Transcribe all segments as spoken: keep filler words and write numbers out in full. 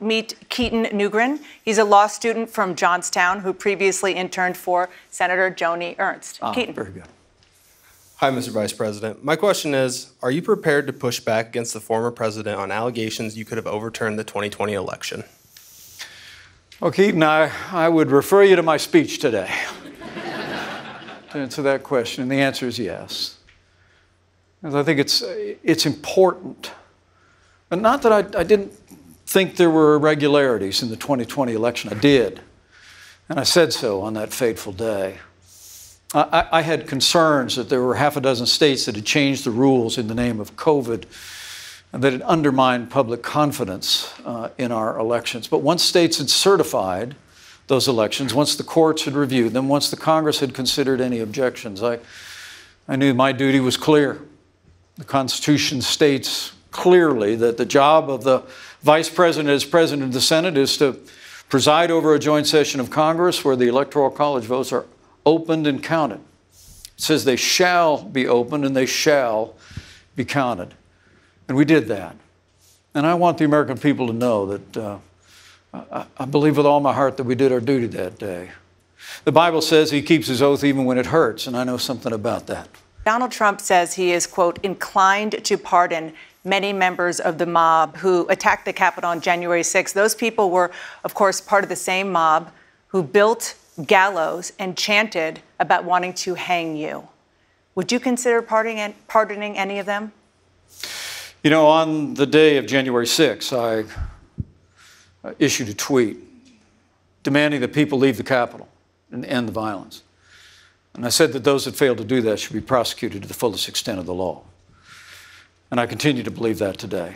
meet Keaton Newgren. He's a law student from Johnstown who previously interned for Senator Joni Ernst. Ah, Keaton. Very good. Hi, Mister Vice President. My question is, are you prepared to push back against the former president on allegations you could have overturned the twenty twenty election? Well, Keaton, I, I would refer you to my speech today to answer that question, and the answer is yes. Because I think it's, it's important. And not that I, I didn't think there were irregularities in the twenty twenty election. I did, and I said so on that fateful day. I, I had concerns that there were half a dozen states that had changed the rules in the name of COVID and that it undermined public confidence uh, in our elections. But once states had certified those elections, once the courts had reviewed them, once the Congress had considered any objections, I, I knew my duty was clear. The Constitution states clearly that the job of the Vice President as President of the Senate is to preside over a joint session of Congress where the Electoral College votes are opened and counted. It says they shall be opened and they shall be counted. And we did that. And I want the American people to know that uh, I, I believe with all my heart that we did our duty that day. The Bible says he keeps his oath even when it hurts, and I know something about that. Donald Trump says he is, quote, inclined to pardon many members of the mob who attacked the Capitol on January sixth. Those people were, of course, part of the same mob who built gallows and chanted about wanting to hang you. Would you consider pardoning, pardoning any of them? You know, on the day of January sixth, I issued a tweet demanding that people leave the Capitol and end the violence. And I said that those that failed to do that should be prosecuted to the fullest extent of the law. And I continue to believe that today.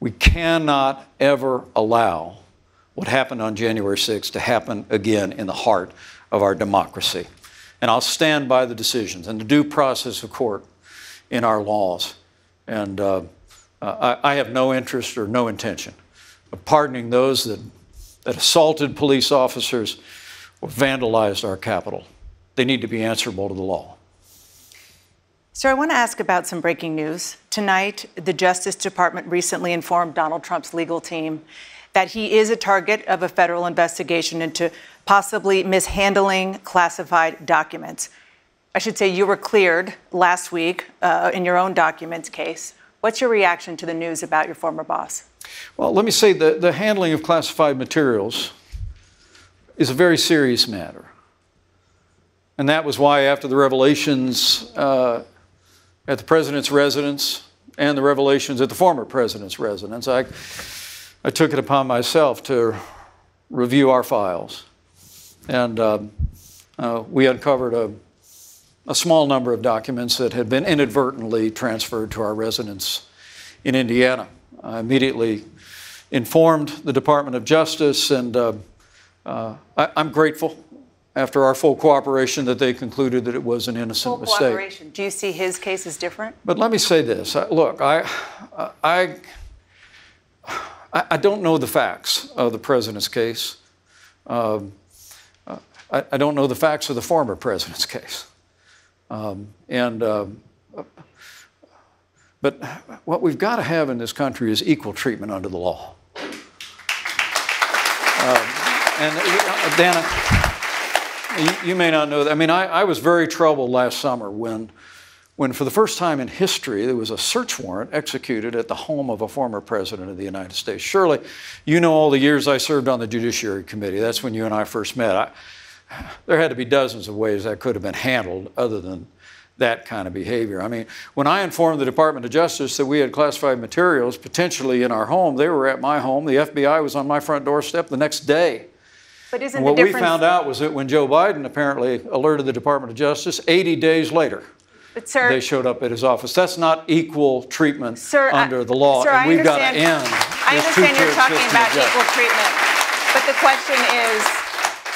We cannot ever allow what happened on January sixth to happen again in the heart of our democracy. And I'll stand by the decisions and the due process of court in our laws. And uh, I, I have no interest or no intention of pardoning those that, that assaulted police officers or vandalized our Capitol. They need to be answerable to the law. Sir, I want to ask about some breaking news. Tonight, the Justice Department recently informed Donald Trump's legal team that he is a target of a federal investigation into possibly mishandling classified documents. I should say you were cleared last week uh, in your own documents case. What's your reaction to the news about your former boss? Well, let me say the, the handling of classified materials is a very serious matter. And that was why after the revelations uh, at the president's residence and the revelations at the former president's residence, I, I took it upon myself to review our files. And uh, uh, we uncovered a, a small number of documents that had been inadvertently transferred to our residence in Indiana. I immediately informed the Department of Justice, and uh, uh, I, I'm grateful after our full cooperation that they concluded that it was an innocent full mistake. Full cooperation. Do you see his case as different? But let me say this. I, look, I... I, I I don't know the facts of the president's case. Um, I, I don't know the facts of the former president's case. Um, and, uh, but what we've got to have in this country is equal treatment under the law. Um, and, uh, Dana, you may not know that. I mean, I, I was very troubled last summer when, when for the first time in history, there was a search warrant executed at the home of a former president of the United States. Surely, you know all the years I served on the Judiciary Committee. That's when you and I first met. I, there had to be dozens of ways that could have been handled other than that kind of behavior. I mean, when I informed the Department of Justice that we had classified materials potentially in our home, they were at my home. The F B I was on my front doorstep the next day. But isn't and what the difference we found out was that when Joe Biden apparently alerted the Department of Justice, eighty days later, But sir, they showed up at his office. That's not equal treatment sir, under I, the law. Sir, and we've got to end. I understand you're talking about equal treatment. But the question is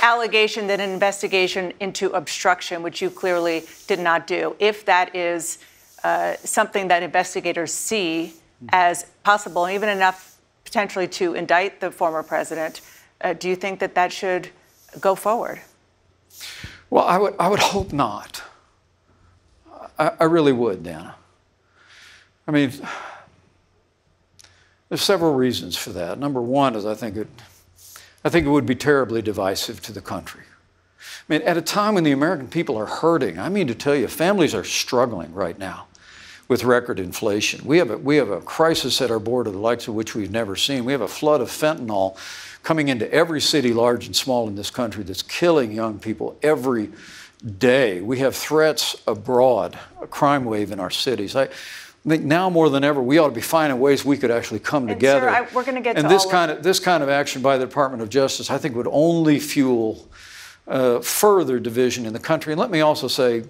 allegation that an investigation into obstruction, which you clearly did not do, if that is uh, something that investigators see mm-hmm. as possible, and even enough potentially to indict the former president, uh, do you think that that should go forward? Well, I would, I would hope not. I really would, Dana. I mean, There's several reasons for that. Number one is I think it, I think it would be terribly divisive to the country. I mean, at a time when the American people are hurting, I mean to tell you, families are struggling right now with record inflation. We have a, we have a crisis at our border, the likes of which we've never seen. We have a flood of fentanyl coming into every city, large and small, in this country that's killing young people every day. We have threats abroad, a crime wave in our cities. I, I think now more than ever, we ought to be finding ways we could actually come and together. Sir, I, we're going to get and to this all kind of, of this kind of action by the Department of Justice, I think, would only fuel uh, further division in the country. And let me also say,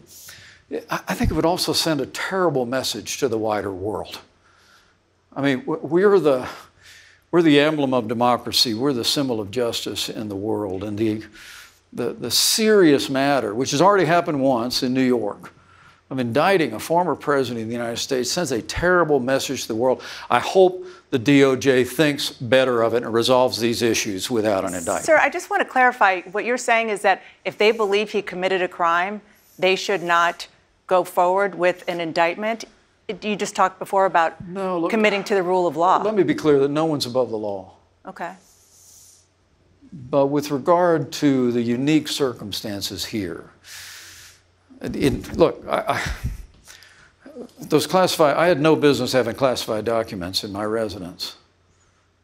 I think it would also send a terrible message to the wider world. I mean, we're the we're the emblem of democracy. We're the symbol of justice in the world, and the the, the serious matter, which has already happened once in New York, of indicting a former president of the United States sends a terrible message to the world. I hope the D O J thinks better of it and resolves these issues without an indictment. Sir, I just want to clarify. What you're saying is that if they believe he committed a crime, they should not go forward with an indictment? You just talked before about no, look, committing to the rule of law. Let me be clear that no one's above the law. Okay. But with regard to the unique circumstances here, It, look, I, I, those classified, I had no business having classified documents in my residence,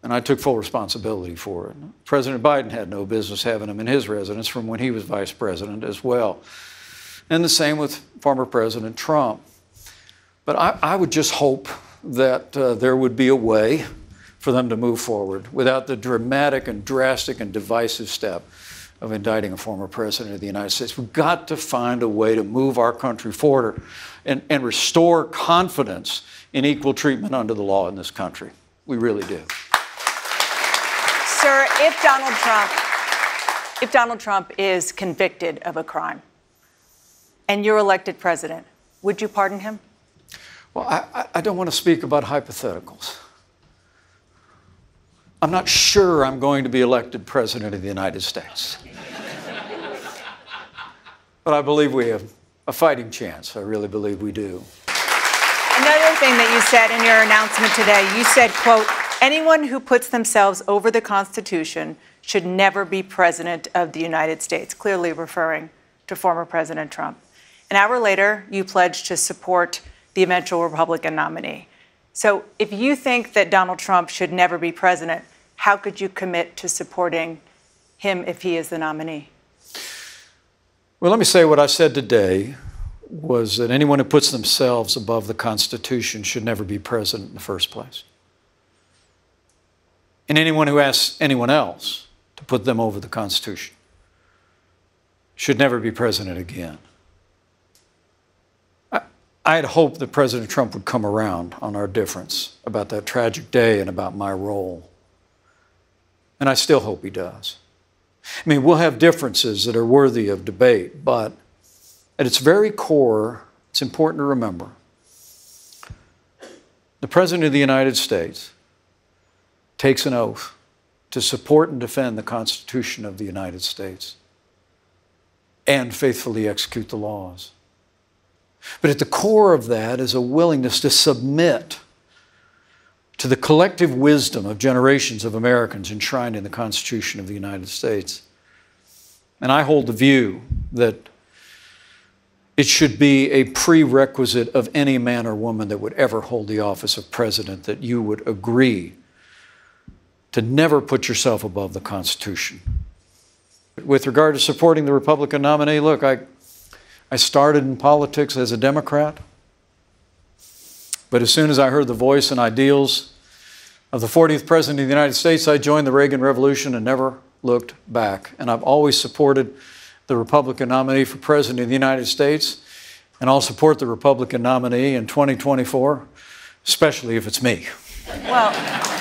and I took full responsibility for it. President Biden had no business having them in his residence from when he was vice president as well. And the same with former President Trump. But I, I would just hope that uh, there would be a way for them to move forward without the dramatic and drastic and divisive step of indicting a former president of the United States. We've got to find a way to move our country forward and, and restore confidence in equal treatment under the law in this country. We really do. Sir, if Donald Trump, if Donald Trump is convicted of a crime and you're elected president, would you pardon him? Well, I, I don't want to speak about hypotheticals. I'm not sure I'm going to be elected president of the United States. But I believe we have a fighting chance. I really believe we do. Another thing that you said in your announcement today, you said, quote, anyone who puts themselves over the Constitution should never be president of the United States, clearly referring to former President Trump. An hour later, you pledged to support the eventual Republican nominee. So if you think that Donald Trump should never be president, how could you commit to supporting him if he is the nominee? Well, let me say what I said today was that anyone who puts themselves above the Constitution should never be president in the first place. And anyone who asks anyone else to put them over the Constitution should never be president again. I had hoped that President Trump would come around on our difference about that tragic day and about my role. And I still hope he does. I mean, we'll have differences that are worthy of debate, but at its very core, it's important to remember the President of the United States takes an oath to support and defend the Constitution of the United States and faithfully execute the laws. But at the core of that is a willingness to submit to the collective wisdom of generations of Americans enshrined in the Constitution of the United States. And I hold the view that it should be a prerequisite of any man or woman that would ever hold the office of president that you would agree to never put yourself above the Constitution. With regard to supporting the Republican nominee, look, I... I started in politics as a Democrat, but as soon as I heard the voice and ideals of the fortieth President of the United States, I joined the Reagan Revolution and never looked back. And I've always supported the Republican nominee for President of the United States, and I'll support the Republican nominee in twenty twenty-four, especially if it's me. Well.